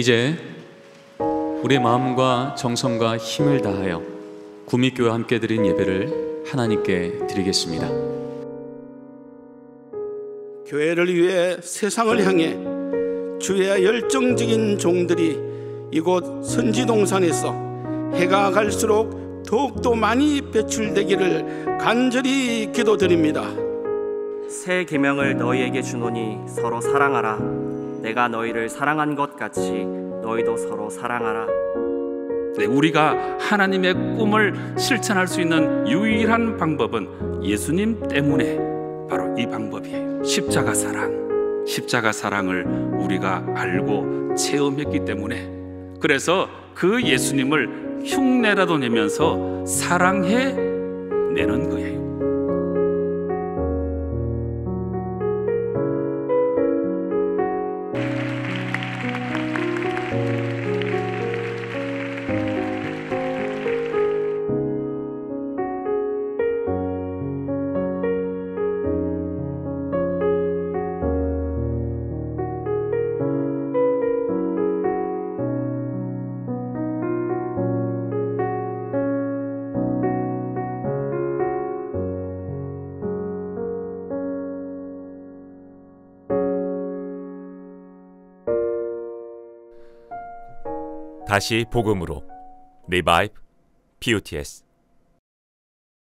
이제 우리의 마음과 정성과 힘을 다하여 구미교회와 함께 드린 예배를 하나님께 드리겠습니다. 교회를 위해 세상을 향해 주의 열정적인 종들이 이곳 선지동산에서 해가 갈수록 더욱더 많이 배출되기를 간절히 기도드립니다. 새 계명을 너희에게 주노니 서로 사랑하라. 내가 너희를 사랑한 것 같이 너희도 서로 사랑하라. 네, 우리가 하나님의 꿈을 실천할 수 있는 유일한 방법은 예수님 때문에 바로 이 방법이에요. 십자가 사랑, 십자가 사랑을 우리가 알고 체험했기 때문에, 그래서 그 예수님을 흉내라도 내면서 사랑해 내는 거예요. 다시 복음으로 리바이브 PUTS